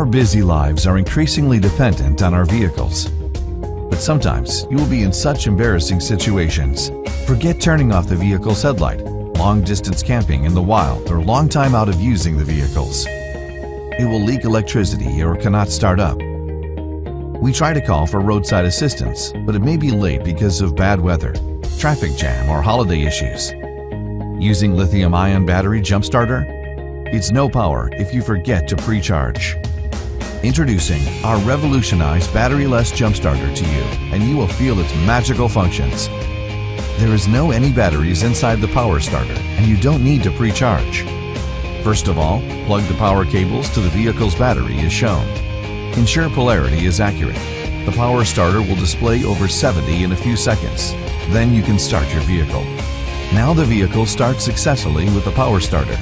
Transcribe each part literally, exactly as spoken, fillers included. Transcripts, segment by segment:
Our busy lives are increasingly dependent on our vehicles. But sometimes you will be in such embarrassing situations. Forget turning off the vehicle's headlight, long distance camping in the wild, or long time out of using the vehicles. It will leak electricity or cannot start up. We try to call for roadside assistance, but it may be late because of bad weather, traffic jam, or holiday issues. Using lithium-ion battery jump starter? It's no power if you forget to pre-charge. Introducing our revolutionized battery-less jump starter to you, and you will feel its magical functions. There is no any batteries inside the power starter, and you don't need to pre-charge. First of all, plug the power cables to the vehicle's battery as shown. Ensure polarity is accurate. The power starter will display over seventy in a few seconds. Then you can start your vehicle. Now the vehicle starts successfully with the power starter.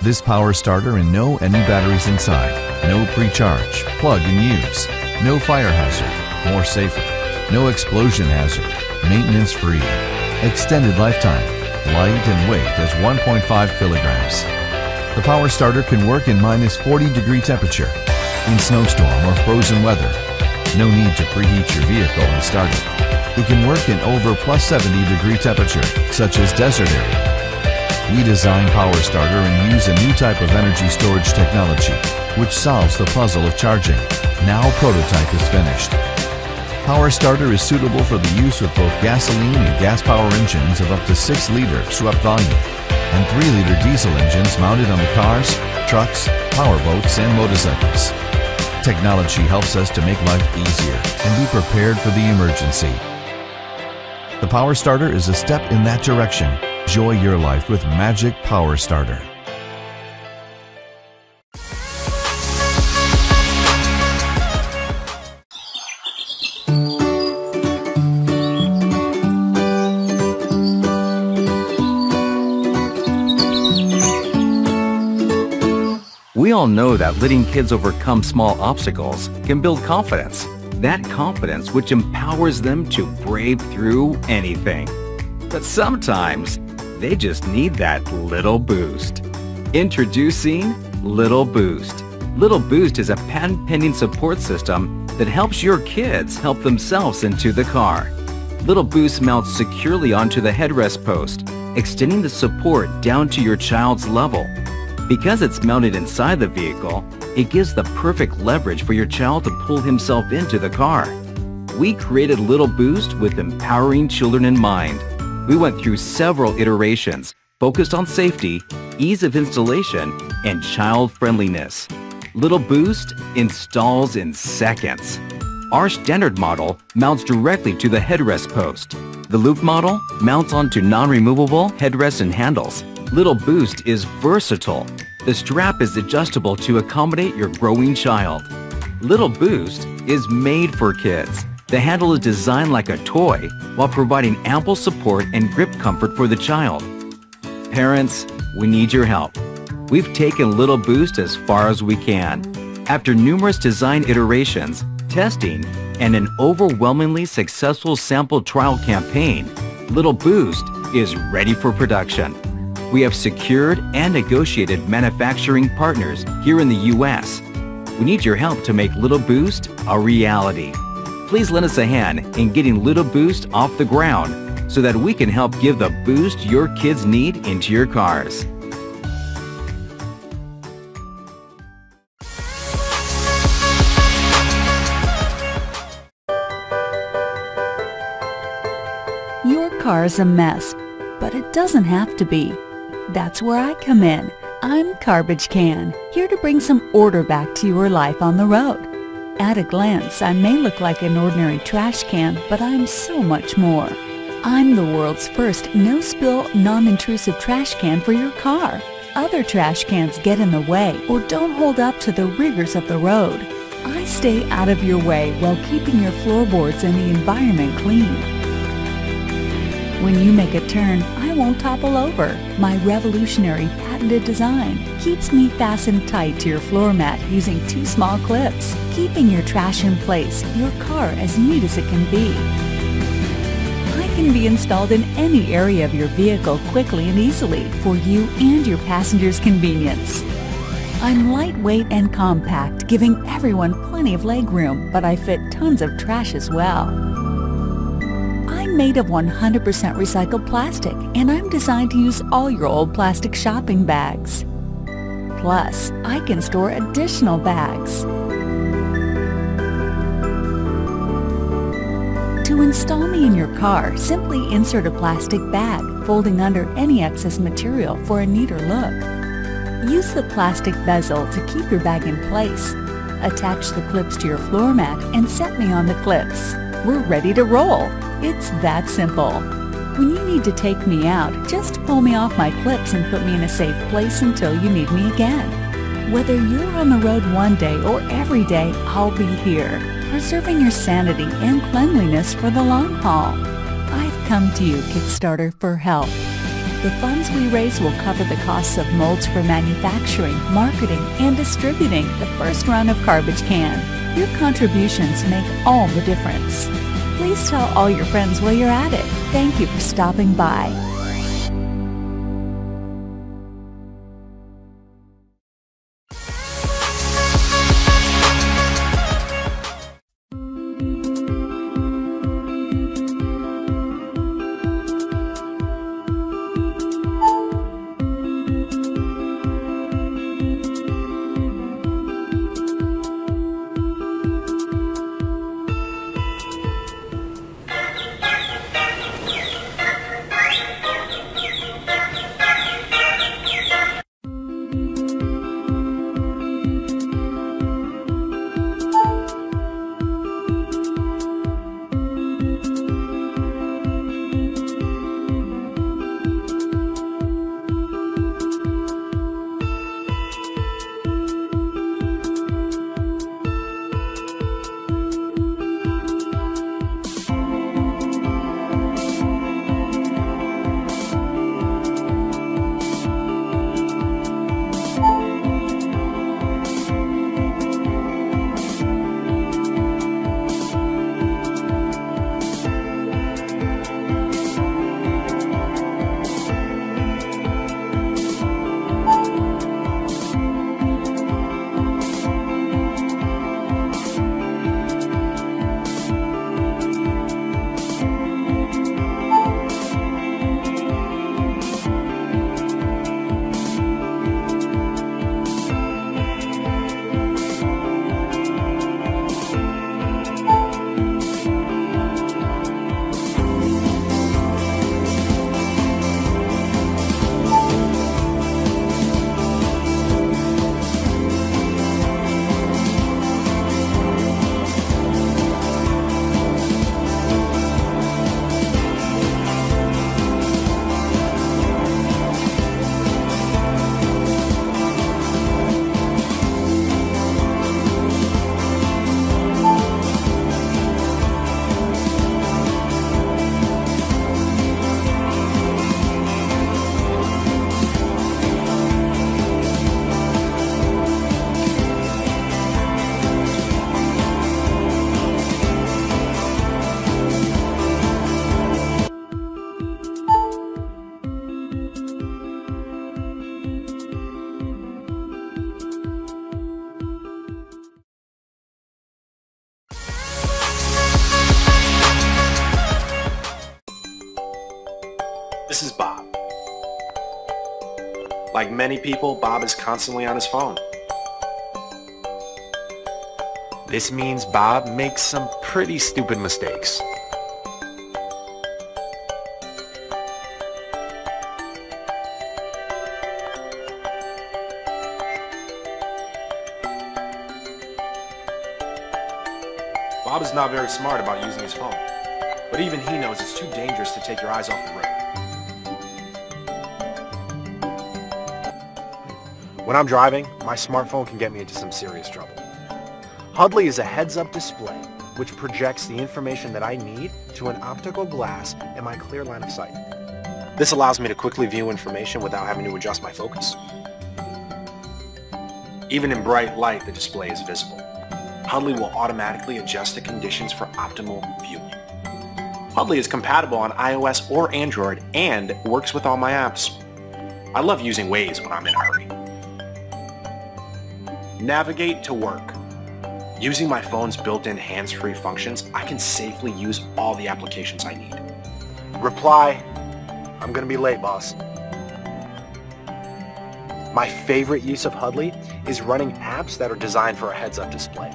This power starter and no any batteries inside, no pre-charge, plug and use, no fire hazard, more safer, no explosion hazard, maintenance free, extended lifetime, light and weight as one point five kilograms. The power starter can work in minus forty degree temperature, in snowstorm or frozen weather. No need to preheat your vehicle and start it. It can work in over plus seventy degree temperature, such as desert area. We design Power Starter and use a new type of energy storage technology, which solves the puzzle of charging. Now prototype is finished. Power Starter is suitable for the use with both gasoline and gas power engines of up to six liter swept volume and three liter diesel engines mounted on the cars, trucks, powerboats and motorcycles. Technology helps us to make life easier and be prepared for the emergency. The Power Starter is a step in that direction. Enjoy your life with Magic Power Starter. We all know that letting kids overcome small obstacles can build confidence. That confidence which empowers them to brave through anything. But sometimes, they just need that little boost. Introducing Little Boost. Little Boost is a patent-pending support system that helps your kids help themselves into the car. Little Boost mounts securely onto the headrest post, extending the support down to your child's level. Because it's mounted inside the vehicle, it gives the perfect leverage for your child to pull himself into the car. We created Little Boost with empowering children in mind. We went through several iterations, focused on safety, ease of installation, and child-friendliness. Little Boost installs in seconds. Our standard model mounts directly to the headrest post. The loop model mounts onto non-removable headrests and handles. Little Boost is versatile. The strap is adjustable to accommodate your growing child. Little Boost is made for kids. The handle is designed like a toy while providing ample support and grip comfort for the child. Parents, we need your help. We've taken Little Boost as far as we can. After numerous design iterations, testing, and an overwhelmingly successful sample trial campaign, Little Boost is ready for production. We have secured and negotiated manufacturing partners here in the U S We need your help to make Little Boost a reality. Please lend us a hand in getting Little Boost off the ground so that we can help give the boost your kids need into your cars. car is a mess, but it doesn't have to be. That's where I come in. I'm Carbage Can, here to bring some order back to your life on the road. At a glance, I may look like an ordinary trash can, but I'm so much more. I'm the world's first no-spill, non-intrusive trash can for your car. Other trash cans get in the way or don't hold up to the rigors of the road. I stay out of your way while keeping your floorboards and the environment clean. When you make a turn, I won't topple over. My revolutionary patented design keeps me fastened tight to your floor mat using two small clips, keeping your trash in place, your car as neat as it can be. Can be installed in any area of your vehicle quickly and easily for you and your passengers' convenience. I'm lightweight and compact, giving everyone plenty of legroom, but I fit tons of trash as well. I'm made of one hundred percent recycled plastic, and I'm designed to use all your old plastic shopping bags. Plus, I can store additional bags. To install me in your car, simply insert a plastic bag, folding under any excess material for a neater look. Use the plastic bezel to keep your bag in place. Attach the clips to your floor mat and set me on the clips. We're ready to roll. It's that simple. When you need to take me out, just pull me off my clips and put me in a safe place until you need me again. Whether you're on the road one day or every day, I'll be here, preserving your sanity and cleanliness for the long haul. I've come to you, Kickstarter, for help. The funds we raise will cover the costs of molds for manufacturing, marketing, and distributing the first round of Carbage Can. Your contributions make all the difference. Please tell all your friends while you're at it. Thank you for stopping by. This is Bob. Like many people, Bob is constantly on his phone. This means Bob makes some pretty stupid mistakes. Bob is not very smart about using his phone, but even he knows it's too dangerous to take your eyes off the road. When I'm driving, my smartphone can get me into some serious trouble. Hudly is a heads-up display which projects the information that I need to an optical glass in my clear line of sight. This allows me to quickly view information without having to adjust my focus. Even in bright light, the display is visible. Hudly will automatically adjust the conditions for optimal viewing. Hudly is compatible on iOS or Android and works with all my apps. I love using Waze when I'm in a hurry. Navigate to work. Using my phone's built-in hands-free functions, I can safely use all the applications I need. Reply, I'm gonna be late, boss. My favorite use of Hudly is running apps that are designed for a heads-up display.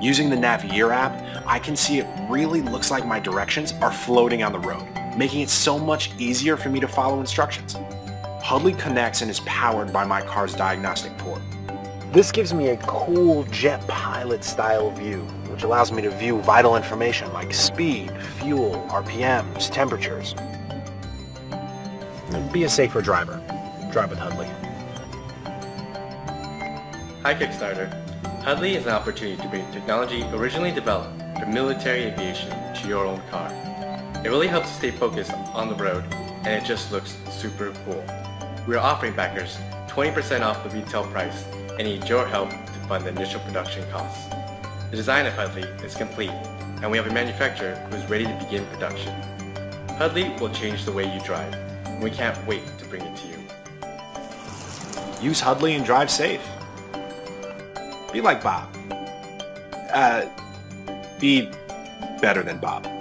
Using the Naviere app, I can see it really looks like my directions are floating on the road, making it so much easier for me to follow instructions. Hudly connects and is powered by my car's diagnostic port. This gives me a cool jet pilot style view, which allows me to view vital information like speed, fuel, R P Ms, temperatures. Be a safer driver. Drive with Hudly. Hi Kickstarter. Hudly is an opportunity to bring technology originally developed for military aviation to your own car. It really helps you stay focused on the road, and it just looks super cool. We are offering backers twenty percent off the retail price and need your help to fund the initial production costs. The design of Hudly is complete, and we have a manufacturer who is ready to begin production. Hudly will change the way you drive, and we can't wait to bring it to you. Use Hudly and drive safe. Be like Bob. Uh, be better than Bob.